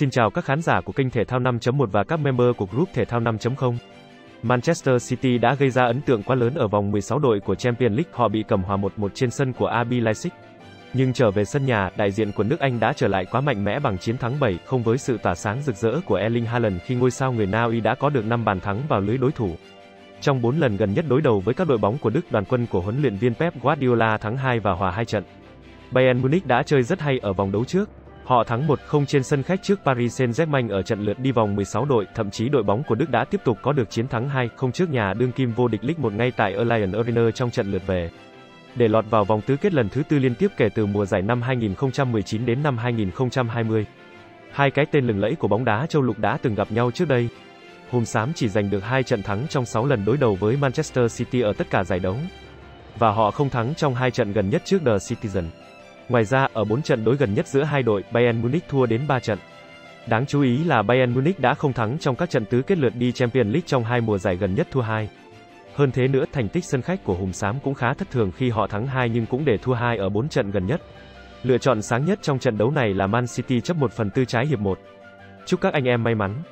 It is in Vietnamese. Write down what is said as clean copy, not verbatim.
Xin chào các khán giả của kênh Thể thao 5.1 và các member của group Thể thao 5.0. Manchester City đã gây ra ấn tượng quá lớn ở vòng 16 đội của Champions League, họ bị cầm hòa 1-1 trên sân của RB Leipzig. Nhưng trở về sân nhà, đại diện của nước Anh đã trở lại quá mạnh mẽ bằng chiến thắng 7-0 với sự tỏa sáng rực rỡ của Erling Haaland khi ngôi sao người Na Uy đã có được 5 bàn thắng vào lưới đối thủ. Trong 4 lần gần nhất đối đầu với các đội bóng của Đức, đoàn quân của huấn luyện viên Pep Guardiola thắng 2 và hòa 2 trận. Bayern Munich đã chơi rất hay ở vòng đấu trước. Họ thắng 1-0 trên sân khách trước Paris Saint-Germain ở trận lượt đi vòng 16 đội, thậm chí đội bóng của Đức đã tiếp tục có được chiến thắng 2-0 trước nhà đương kim vô địch Ligue 1 ngay tại Alliance Arena trong trận lượt về. Để lọt vào vòng tứ kết lần thứ tư liên tiếp kể từ mùa giải năm 2019 đến năm 2020. Hai cái tên lừng lẫy của bóng đá châu lục đã từng gặp nhau trước đây. Hùm xám chỉ giành được 2 trận thắng trong 6 lần đối đầu với Manchester City ở tất cả giải đấu. Và họ không thắng trong 2 trận gần nhất trước The Citizen. Ngoài ra, ở 4 trận đối gần nhất giữa hai đội, Bayern Munich thua đến 3 trận. Đáng chú ý là Bayern Munich đã không thắng trong các trận tứ kết lượt đi Champions League trong 2 mùa giải gần nhất, thua 2. Hơn thế nữa, thành tích sân khách của Hùm Xám cũng khá thất thường khi họ thắng 2 nhưng cũng để thua 2 ở 4 trận gần nhất. Lựa chọn sáng nhất trong trận đấu này là Man City chấp 1/4 trái hiệp 1. Chúc các anh em may mắn!